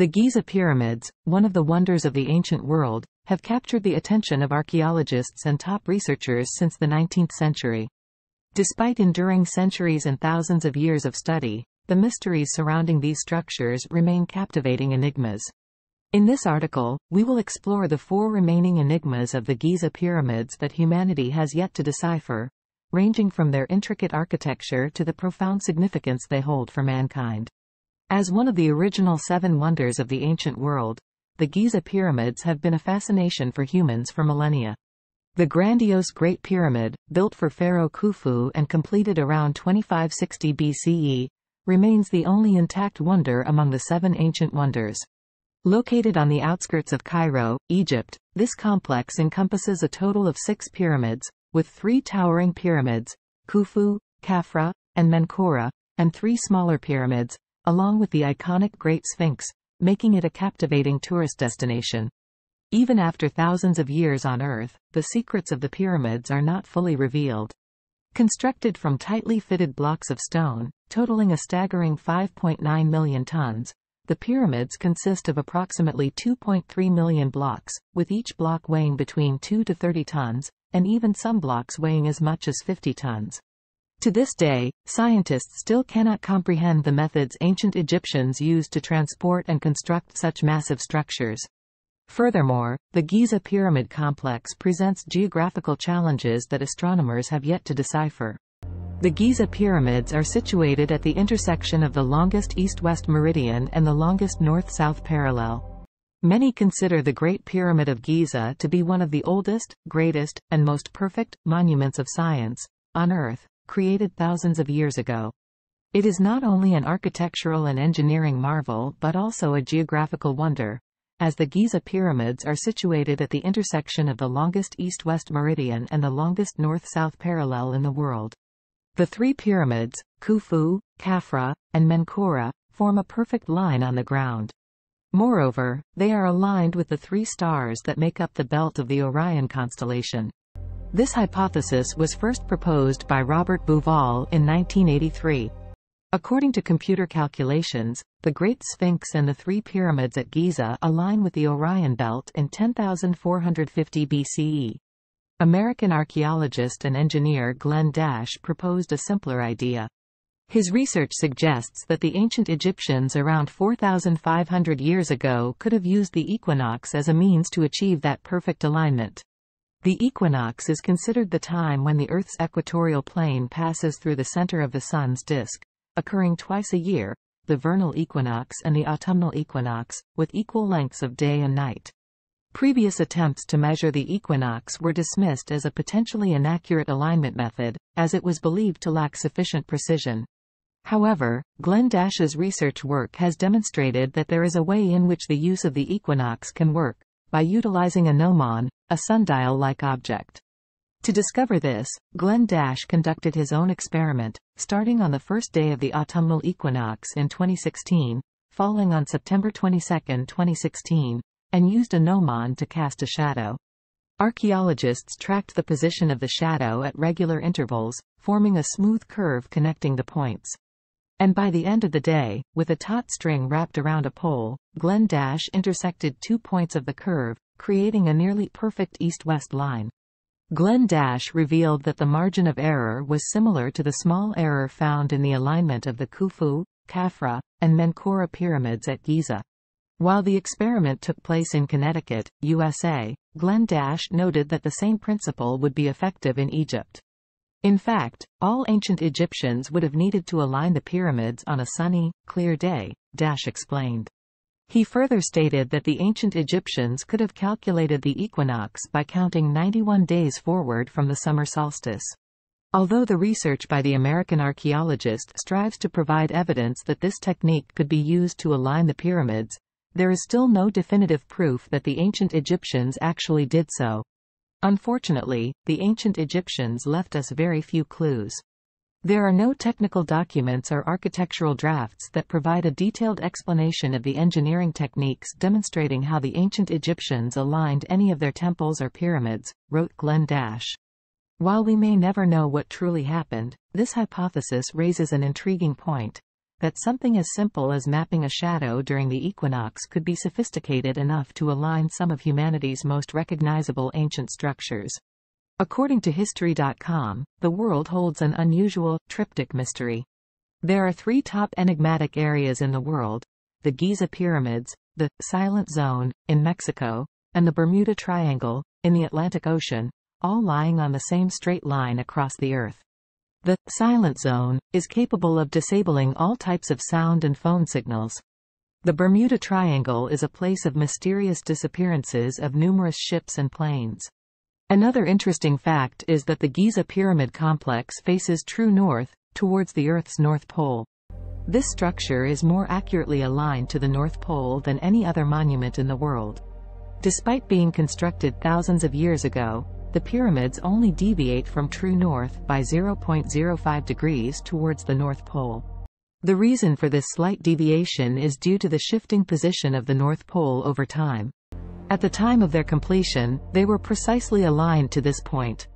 The Giza pyramids, one of the wonders of the ancient world, have captured the attention of archaeologists and top researchers since the 19th century. Despite enduring centuries and thousands of years of study, the mysteries surrounding these structures remain captivating enigmas. In this article, we will explore the four remaining enigmas of the Giza pyramids that humanity has yet to decipher, ranging from their intricate architecture to the profound significance they hold for mankind. As one of the original seven wonders of the ancient world, the Giza pyramids have been a fascination for humans for millennia. The grandiose Great Pyramid, built for Pharaoh Khufu and completed around 2560 BCE, remains the only intact wonder among the seven ancient wonders. Located on the outskirts of Cairo, Egypt, this complex encompasses a total of 6 pyramids, with 3 towering pyramids, Khufu, Khafra, and Menkaure, and 3 smaller pyramids, along with the iconic Great Sphinx, making it a captivating tourist destination. Even after thousands of years on Earth, the secrets of the pyramids are not fully revealed. Constructed from tightly fitted blocks of stone, totaling a staggering 5.9 million tons, the pyramids consist of approximately 2.3 million blocks, with each block weighing between 2 to 30 tons, and even some blocks weighing as much as 50 tons. To this day, scientists still cannot comprehend the methods ancient Egyptians used to transport and construct such massive structures. Furthermore, the Giza pyramid complex presents geographical challenges that astronomers have yet to decipher. The Giza pyramids are situated at the intersection of the longest east-west meridian and the longest north-south parallel. Many consider the Great Pyramid of Giza to be one of the oldest, greatest, and most perfect monuments of science on Earth, created thousands of years ago. It is not only an architectural and engineering marvel but also a geographical wonder, as the Giza pyramids are situated at the intersection of the longest east-west meridian and the longest north-south parallel in the world. The 3 pyramids, Khufu, Khafra, and Menkaure, form a perfect line on the ground. Moreover, they are aligned with the 3 stars that make up the belt of the Orion constellation. This hypothesis was first proposed by Robert Bouval in 1983. According to computer calculations, the Great Sphinx and the 3 pyramids at Giza align with the Orion Belt in 10,450 BCE. American archaeologist and engineer Glenn Dash proposed a simpler idea. His research suggests that the ancient Egyptians around 4,500 years ago could have used the equinox as a means to achieve that perfect alignment. The equinox is considered the time when the Earth's equatorial plane passes through the center of the Sun's disk, occurring twice a year, the vernal equinox and the autumnal equinox, with equal lengths of day and night. Previous attempts to measure the equinox were dismissed as a potentially inaccurate alignment method, as it was believed to lack sufficient precision. However, Glenn Dash's research work has demonstrated that there is a way in which the use of the equinox can work, by utilizing a gnomon, a sundial-like object. To discover this, Glenn Dash conducted his own experiment, starting on the first day of the autumnal equinox in 2016, falling on September 22, 2016, and used a gnomon to cast a shadow. Archaeologists tracked the position of the shadow at regular intervals, forming a smooth curve connecting the points. And by the end of the day, with a taut string wrapped around a pole, Glenn Dash intersected 2 points of the curve, creating a nearly perfect east-west line. Glenn Dash revealed that the margin of error was similar to the small error found in the alignment of the Khufu, Khafra, and Menkaure pyramids at Giza. While the experiment took place in Connecticut, USA, Glenn Dash noted that the same principle would be effective in Egypt. In fact, all ancient Egyptians would have needed to align the pyramids on a sunny, clear day, Dash explained. He further stated that the ancient Egyptians could have calculated the equinox by counting 91 days forward from the summer solstice. Although the research by the American archaeologist strives to provide evidence that this technique could be used to align the pyramids, there is still no definitive proof that the ancient Egyptians actually did so. Unfortunately, the ancient Egyptians left us very few clues. There are no technical documents or architectural drafts that provide a detailed explanation of the engineering techniques demonstrating how the ancient Egyptians aligned any of their temples or pyramids, wrote Glenn Dash. While we may never know what truly happened, this hypothesis raises an intriguing point, that something as simple as mapping a shadow during the equinox could be sophisticated enough to align some of humanity's most recognizable ancient structures. According to History.com, the world holds an unusual, triptych mystery. There are three top enigmatic areas in the world: the Giza pyramids, the Silent Zone, in Mexico, and the Bermuda Triangle, in the Atlantic Ocean, all lying on the same straight line across the Earth. The Silent Zone is capable of disabling all types of sound and phone signals. The Bermuda Triangle is a place of mysterious disappearances of numerous ships and planes. Another interesting fact is that the Giza Pyramid complex faces true north, towards the Earth's North Pole. This structure is more accurately aligned to the North Pole than any other monument in the world. Despite being constructed thousands of years ago, the pyramids only deviate from true north by 0.05 degrees towards the North Pole. The reason for this slight deviation is due to the shifting position of the North Pole over time. At the time of their completion, they were precisely aligned to this point.